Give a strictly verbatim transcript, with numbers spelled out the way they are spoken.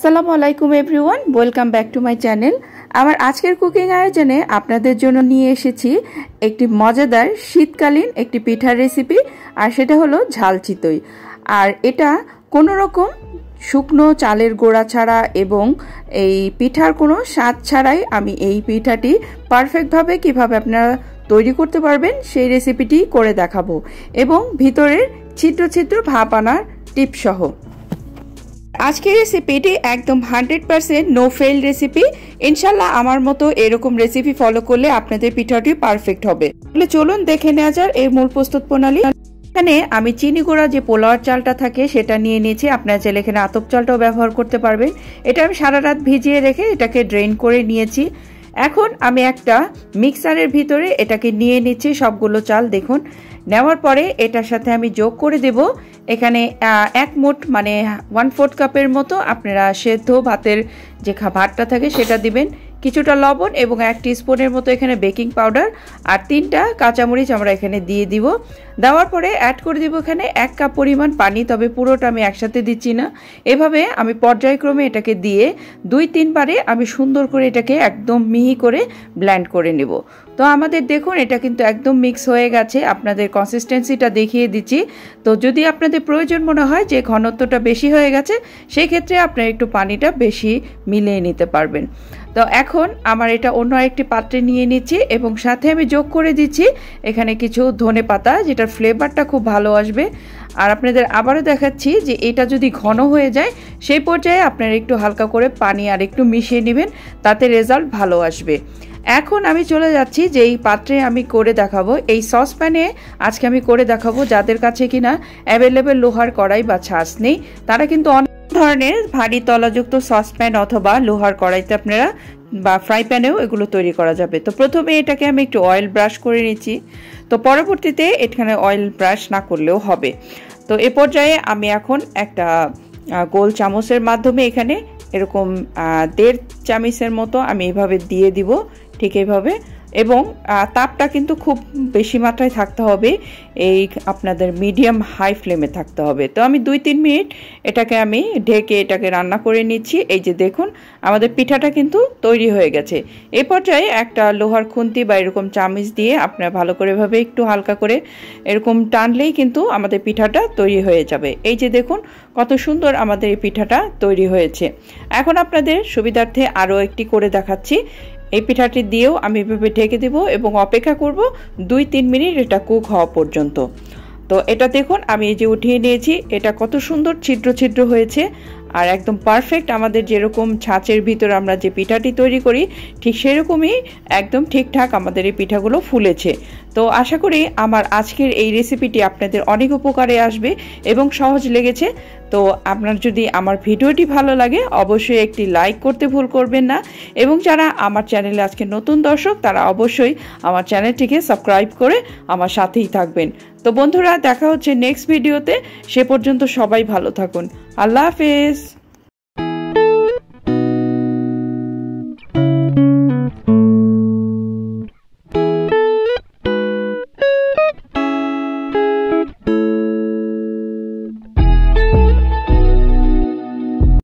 আসসালামু আলাইকুম everyone, welcome back to my channel. আমার আজকের কুকিং আয়োজনে আপনাদের জন্য নিয়ে এসেছি একটি মজাদার শীতকালীন একটি পিঠার রেসিপি, আর সেটা হলো ঝাল চিতই। আর এটা কোনো রকম শুকনো চালের গোড়া ছাড়া এবং এই পিঠার কোনো স্বাদ ছাড়াই আমি এই পিঠাটি পারফেক্টভাবে কিভাবে আপনারা তৈরি করতে পারবেন সেই রেসিপিটি করে দেখাবো, এবং ভিতরের ছিদ্র ছিদ্র ভাপ আনার টিপসহ। आज के रेसिपिटी एकदम hundred percent no fail recipe. इनशाला आमार मतो एरकम रेसिपि फलो करले आपनादेर पिठाटी परफेक्ट होबे। चलुन देखे नेওয়া যাক एर मूल प्रस्तुत प्रणाली। एखाने चीनी गुड़ा जो पोलार चालटा थाके सेटा निये निएछि, आपनारा चाइले एखाने आतप चालटाओ व्यवहार करते पारबेन। एटा आमि सारा रात भिजिए रेखे एटाके ड्रेन करे निएछि। এখন আমি একটা মিক্সারের ভিতরে এটাকে নিয়ে নিচ্ছি সবগুলো চাল। দেখুন, নেওয়ার পরে এটার সাথে আমি যোগ করে দেব এখানে এক মোট মানে ওয়ান ফোর্থ কাপের মতো আপনারা সেদ্ধ ভাতের যে ভাতটা থাকে সেটা দিবেন, কিছুটা লবণ এবং এক টিস্পুনের মতো এখানে বেকিং পাউডার আর তিনটা কাঁচামরিচ আমরা এখানে দিয়ে দিব। দেওয়ার পরে অ্যাড করে দিব এখানে এক কাপ পরিমাণ পানি, তবে পুরোটা আমি একসাথে দিচ্ছি না, এভাবে আমি পর্যায়ক্রমে এটাকে দিয়ে দুই তিনবারে আমি সুন্দর করে এটাকে একদম মিহি করে ব্লেন্ড করে নেব। তো আমাদের দেখুন এটা কিন্তু একদম মিক্স হয়ে গেছে, আপনাদের কনসিস্টেন্সিটা দেখিয়ে দিচ্ছি। তো যদি আপনাদের প্রয়োজন মনে হয় যে ঘনত্বটা বেশি হয়ে গেছে সেই ক্ষেত্রে আপনারা একটু পানিটা বেশি মিলিয়ে নিতে পারবেন। তো এখন আমার এটা অন্য একটি পাত্রে নিয়ে নিচ্ছি এবং সাথে আমি যোগ করে দিচ্ছি এখানে কিছু ধনে পাতা, যেটার ফ্লেভারটা খুব ভালো আসবে। আর আপনাদের আবারও দেখাচ্ছি যে এটা যদি ঘন হয়ে যায় সেই পর্যায়ে আপনারা একটু হালকা করে পানি আর একটু মিশিয়ে নেবেন, তাতে রেজাল্ট ভালো আসবে। এখন আমি চলে যাচ্ছি যেই পাত্রে আমি করে দেখাবো, এই সসপ্যানে আজকে আমি করে দেখাবো। যাদের কাছে কিনা অ্যাভেলেবেল লোহার কড়াই বা ছাঁচ নেই তারা কিন্তু অনেক ধরনের ভারী তলাযুক্ত সসপ্যান অথবা লোহার কড়াইতে আপনারা বা ফ্রাই প্যানেও এগুলো তৈরি করা যাবে। তো প্রথমে এটাকে আমি একটু অয়েল ব্রাশ করে নিচ্ছি, তো পরবর্তীতে এখানে অয়েল ব্রাশ না করলেও হবে। তো এ পর্যায়ে আমি এখন একটা গোল চামচের মাধ্যমে এখানে এরকম দেড় চামচের মতো আমি এভাবে দিয়ে দিব, ঠিক এইভাবে। এবং তাপটা কিন্তু খুব বেশি মাত্রায় থাকতে হবে, এই আপনাদের মিডিয়াম হাই ফ্লেমে থাকতে হবে। তো আমি দুই তিন মিনিট এটাকে আমি ঢেকে এটাকে রান্না করে নিচ্ছি। এই যে দেখুন আমাদের পিঠাটা কিন্তু তৈরি হয়ে গেছে। এ পর্যায়ে একটা লোহার খুন্তি বা এরকম চামচ দিয়ে আপনারা ভালো করে এভাবে একটু হালকা করে এরকম টানলেই কিন্তু আমাদের পিঠাটা তৈরি হয়ে যাবে। এই যে দেখুন কত সুন্দর আমাদের এই পিঠাটা তৈরি হয়েছে। এখন আপনাদের সুবিধার্থে আরও একটি করে দেখাচ্ছি। এই পিঠাটি দিয়েও আমি এভাবে ঢেকে দেব এবং অপেক্ষা করব দুই তিন মিনিট এটা কুক হওয়া পর্যন্ত। তো এটা দেখুন আমি এই যে উঠিয়ে নিয়েছি, এটা কত সুন্দর ছিদ্র ছিদ্র হয়েছে আর একদম পারফেক্ট। আমাদের যেরকম ছাঁচের ভিতর আমরা যে পিঠাটি তৈরি করি ঠিক সেরকমই একদম ঠিকঠাক আমাদের এই পিঠাগুলো ফুলেছে। তো আশা করি আমার আজকের এই রেসিপিটি আপনাদের অনেক উপকারে আসবে এবং সহজ লেগেছে। তো আপনার যদি আমার ভিডিওটি ভালো লাগে অবশ্যই একটি লাইক করতে ভুল করবেন না, এবং যারা আমার চ্যানেলে আজকে নতুন দর্শক তারা অবশ্যই আমার চ্যানেলটিকে সাবস্ক্রাইব করে আমার সাথেই থাকবেন। তো বন্ধুরা দেখা হচ্ছে নেক্সট ভিডিওতে, সে পর্যন্ত সবাই ভালো থাকুন। আল্লাহ হাফেজ।